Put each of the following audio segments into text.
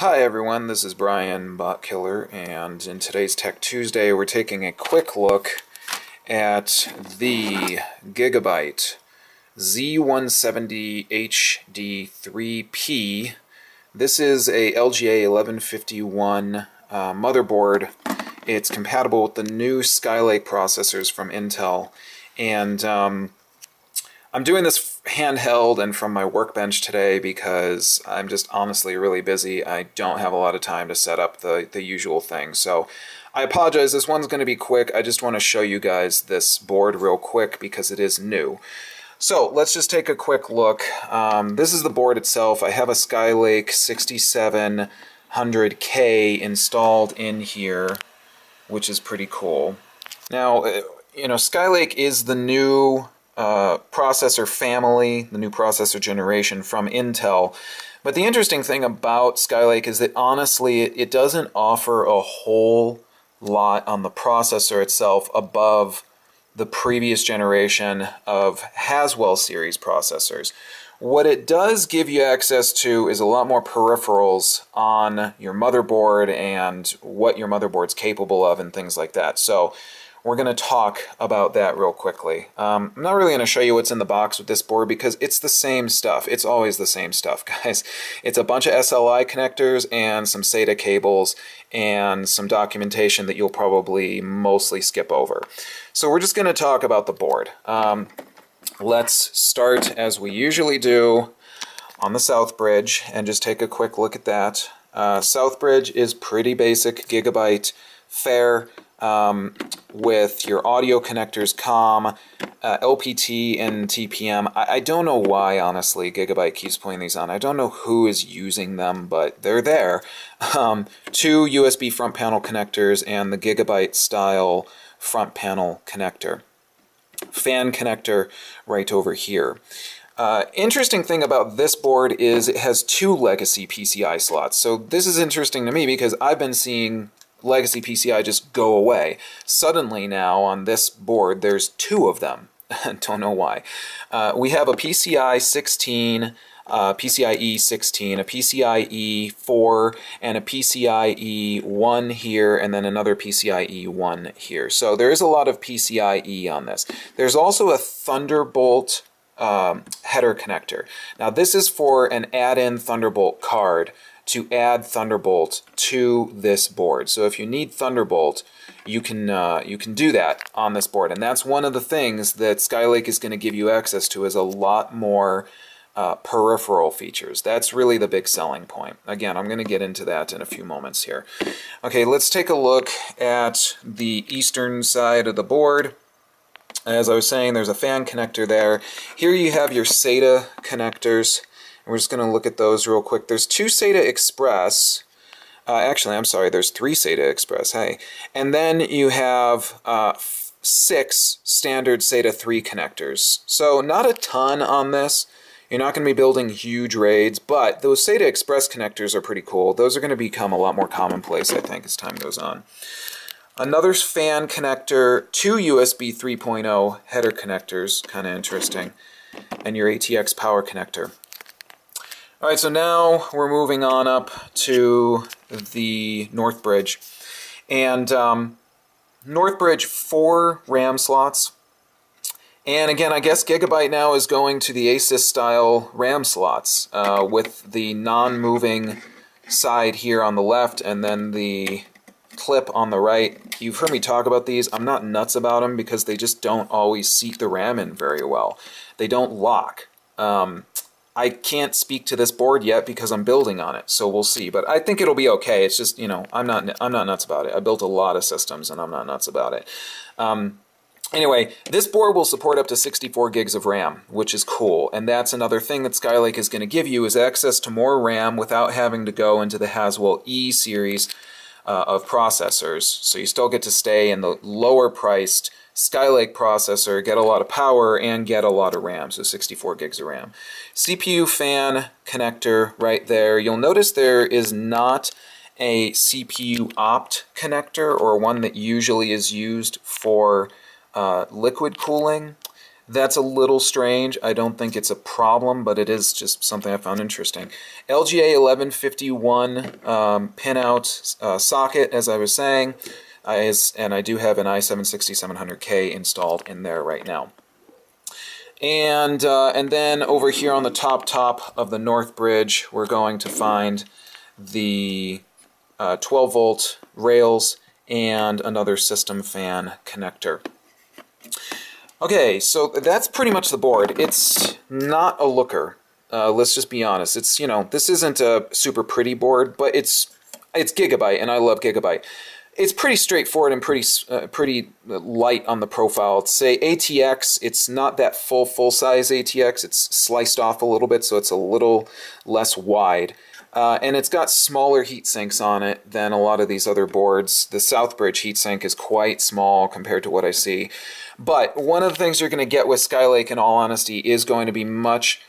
Hi everyone, this is Brian Botkiller, and in today's Tech Tuesday we're taking a quick look at the Gigabyte Z170HD3P. This is a LGA1151 motherboard. It's compatible with the new Skylake processors from Intel, and I'm doing this handheld and from my workbench today because I'm just honestly really busy. I don't have a lot of time to set up the usual thing. So I apologize, this one's going to be quick. I just want to show you guys this board real quick because it is new. So let's just take a quick look. This is the board itself. I have a Skylake 6700K installed in here, which is pretty cool. Now, you know, Skylake is the new processor family, the new processor generation from Intel. But the interesting thing about Skylake is that honestly it doesn't offer a whole lot on the processor itself above the previous generation of Haswell series processors. What it does give you access to is a lot more peripherals on your motherboard and what your motherboard's capable of and things like that. So we're going to talk about that real quickly. I'm not really going to show you what's in the box with this board because it's the same stuff. It's always the same stuff, guys. It's a bunch of SLI connectors and some SATA cables and some documentation that you'll probably mostly skip over. So we're just going to talk about the board. Let's start, as we usually do, on the Southbridge and just take a quick look at that. Southbridge is pretty basic Gigabyte fare. With your audio connectors, COM, LPT, and TPM. I don't know why, honestly, Gigabyte keeps putting these on. I don't know who is using them, but they're there. Two USB front panel connectors and the Gigabyte style front panel connector. Fan connector right over here. Interesting thing about this board is it has two legacy PCI slots. So this is interesting to me because I've been seeing legacy PCI just go away. Suddenly now on this board there's two of them. Don't know why. We have a PCI 16, PCIe 16, a PCIe 4, and a PCIe 1 here, and then another PCIe 1 here. So there is a lot of PCIe on this. There's also a Thunderbolt header connector. Now this is for an add-in Thunderbolt card to add Thunderbolt to this board. So if you need Thunderbolt, you can do that on this board, and that's one of the things that Skylake is going to give you access to is a lot more peripheral features. That's really the big selling point. Again, I'm going to get into that in a few moments here. Okay, let's take a look at the eastern side of the board. As I was saying, there's a fan connector there. Here you have your SATA connectors. We're just going to look at those real quick. There's two SATA Express. Actually, I'm sorry, there's three SATA Express, hey. And then you have six standard SATA 3 connectors. So not a ton on this. You're not going to be building huge RAIDs, but those SATA Express connectors are pretty cool. Those are going to become a lot more commonplace, I think, as time goes on. Another fan connector, two USB 3.0 header connectors, kind of interesting, and your ATX power connector. All right, so now we're moving on up to the Northbridge. And Northbridge, four RAM slots. And again, I guess Gigabyte now is going to the ASUS style RAM slots with the non-moving side here on the left and then the clip on the right. You've heard me talk about these. I'm not nuts about them because they just don't always seat the RAM in very well. They don't lock. I can't speak to this board yet because I'm building on it, so we'll see. But I think it'll be okay. It's just, you know, I'm not nuts about it. I built a lot of systems, and I'm not nuts about it. Anyway, this board will support up to 64 gigs of RAM, which is cool. And that's another thing that Skylake is going to give you is access to more RAM without having to go into the Haswell E series of processors. So you still get to stay in the lower-priced Skylake processor, get a lot of power, and get a lot of RAM, so 64 gigs of RAM. CPU fan connector right there. You'll notice there is not a CPU opt connector or one that usually is used for liquid cooling. That's a little strange. I don't think it's a problem, but it is just something I found interesting. LGA1151 pinout socket, as I was saying, and I do have an i7 6700K installed in there right now. And then over here on the top of the Northbridge, we're going to find the 12-volt rails and another system fan connector. Okay, so that's pretty much the board. It's not a looker. Let's just be honest. It's, you know, this isn't a super pretty board, but it's Gigabyte, and I love Gigabyte. It's pretty straightforward and pretty light on the profile. Say ATX, it's not that full-size ATX. It's sliced off a little bit, so it's a little less wide. And it's got smaller heat sinks on it than a lot of these other boards. The Southbridge heat sink is quite small compared to what I see. But one of the things you're going to get with Skylake, in all honesty, is going to be much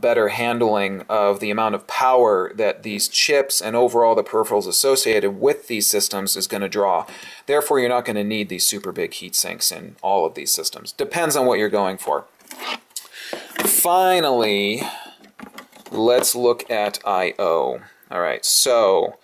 better handling of the amount of power that these chips and overall the peripherals associated with these systems is going to draw. Therefore, you're not going to need these super big heat sinks in all of these systems. Depends on what you're going for. Finally, let's look at I/O. All right, so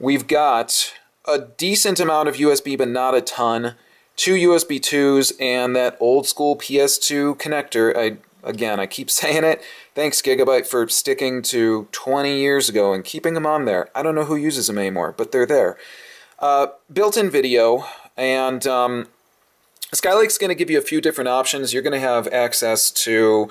we've got a decent amount of USB, but not a ton. 2 USB 2s and that old school PS2 connector. Again, I keep saying it. Thanks, Gigabyte, for sticking to 20 years ago and keeping them on there. I don't know who uses them anymore, but they're there. Built-in video, and Skylake's going to give you a few different options. You're going to have access to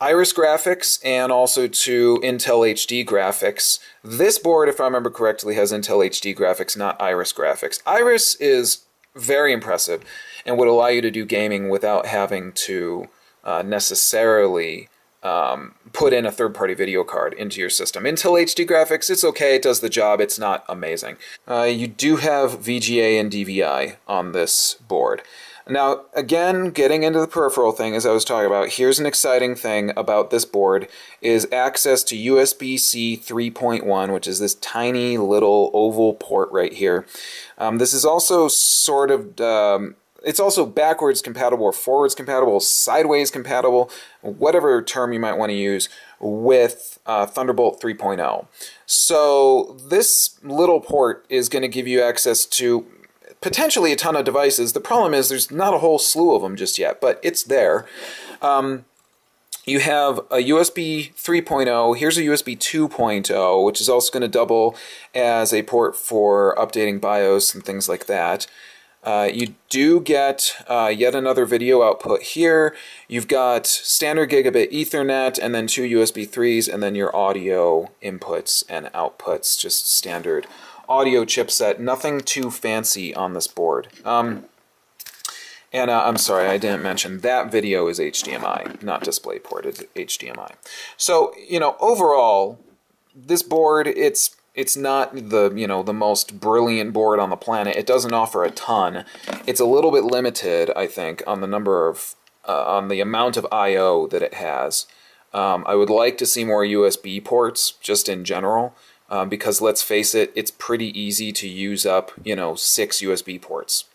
Iris graphics and also to Intel HD graphics. This board, if I remember correctly, has Intel HD graphics, not Iris graphics. Iris is very impressive and would allow you to do gaming without having to necessarily put in a third-party video card into your system. Intel HD graphics, it's okay, it does the job, it's not amazing. You do have VGA and DVI on this board. Now, again, getting into the peripheral thing, as I was talking about, here's an exciting thing about this board, is access to USB-C 3.1, which is this tiny little oval port right here. This is also sort of, it's also backwards compatible or forwards compatible, sideways compatible, whatever term you might want to use, with Thunderbolt 3.0. So this little port is going to give you access to potentially a ton of devices. The problem is there's not a whole slew of them just yet, but it's there. You have a USB 3.0, here's a USB 2.0, which is also going to double as a port for updating BIOS and things like that. You do get yet another video output here. You've got standard gigabit Ethernet and then 2 USB 3s and then your audio inputs and outputs, just standard audio chipset, nothing too fancy on this board. I'm sorry, I didn't mention that video is HDMI, not DisplayPort, it's HDMI. So, you know, overall, this board, it's not the, you know, the most brilliant board on the planet. It doesn't offer a ton. It's a little bit limited, I think, on the number of, on the amount of I/O that it has. I would like to see more USB ports, just in general. Because let's face it, it's pretty easy to use up, you know, 6 USB ports.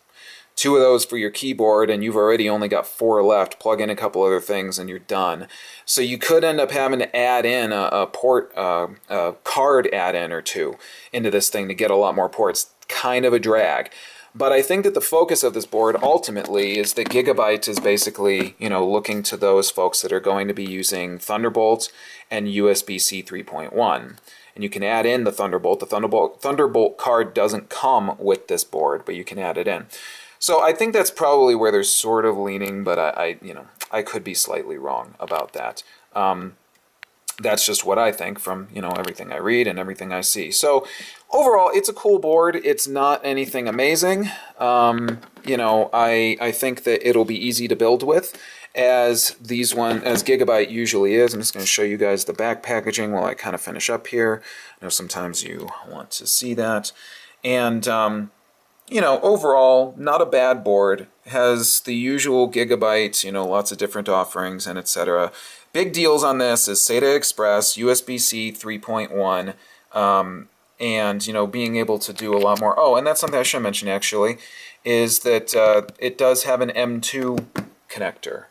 2 of those for your keyboard, and you've already only got 4 left. Plug in a couple other things, and you're done. So you could end up having to add in a card add-in or 2 into this thing to get a lot more ports. Kind of a drag. But I think that the focus of this board ultimately is that Gigabyte is basically, you know, looking to those folks that are going to be using Thunderbolt and USB-C 3.1. And you can add in the Thunderbolt. The Thunderbolt card doesn't come with this board, but you can add it in. So I think that's probably where they're sort of leaning, but I could be slightly wrong about that. That's just what I think from, you know, everything I read and everything I see. So overall, it's a cool board. It's not anything amazing. You know, I think that it'll be easy to build with, as Gigabyte usually is. I'm just going to show you guys the back packaging while I kind of finish up here. I know sometimes you want to see that. And, you know, overall, not a bad board. Has the usual Gigabyte, you know, lots of different offerings and etc. Big deals on this is SATA Express, USB-C 3.1, and, you know, being able to do a lot more. Oh, and that's something I should mention, actually, is that it does have an M2 connector.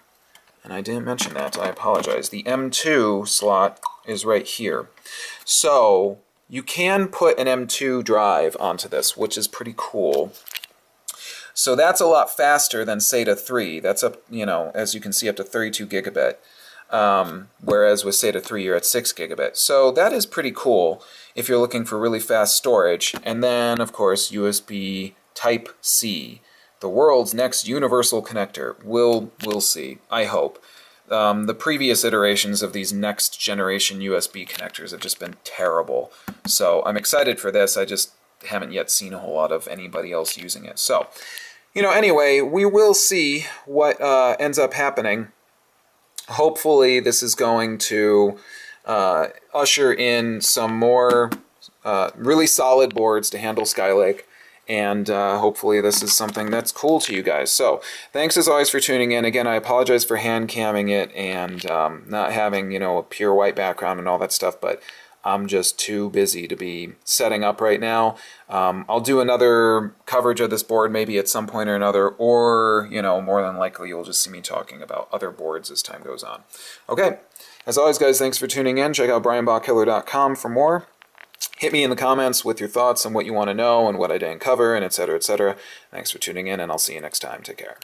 And I didn't mention that, I apologize. The M2 slot is right here. So you can put an M2 drive onto this, which is pretty cool. So that's a lot faster than SATA 3. That's up, you know, as you can see, up to 32 gigabit. Whereas with SATA 3, you're at 6 gigabit. So that is pretty cool if you're looking for really fast storage. And then, of course, USB Type-C, the world's next universal connector. We'll see, I hope. The previous iterations of these next generation USB connectors have just been terrible. So I'm excited for this. I just haven't yet seen a whole lot of anybody else using it. So, you know, anyway, we will see what ends up happening. Hopefully this is going to usher in some more really solid boards to handle Skylake, and hopefully this is something that's cool to you guys. So thanks as always for tuning in. Again, I apologize for hand camming it and not having, you know, a pure white background and all that stuff, but I'm just too busy to be setting up right now. I'll do another coverage of this board maybe at some point or another, or, you know, more than likely you'll just see me talking about other boards as time goes on. Okay, as always guys, thanks for tuning in. Check out brianbotkiller.com for more. Hit me in the comments with your thoughts on what you want to know and what I didn't cover, and etc, etc. Thanks for tuning in, and I'll see you next time. Take care.